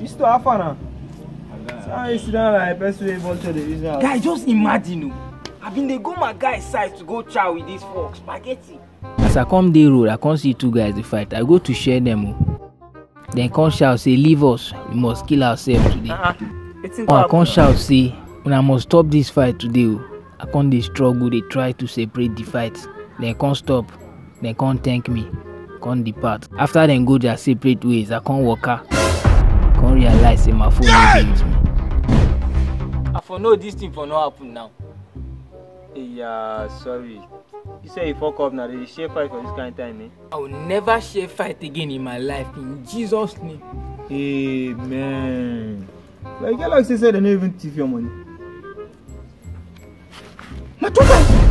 You still have fun now. Guys, just imagine. I been they go my guy's side to go chow with this fork spaghetti. As I come the road, I can't see two guys they fight. I go to share them. Then come shout say, leave us. We must kill ourselves today. I can't shout say, when I must stop this fight today. I can't they struggle. They try to separate the fight. They can't stop. They can't thank me. Can't depart. After they go their separate ways, I can't walk out. Can't realize say my phone is with me. I for know this thing for no happen now. Yeah, sorry. You say you fuck up now. They share fight for this kind of time, eh? I will never share fight again in my life. In Jesus' name. Amen. Like you like say they don't even thief your money. Not too bad.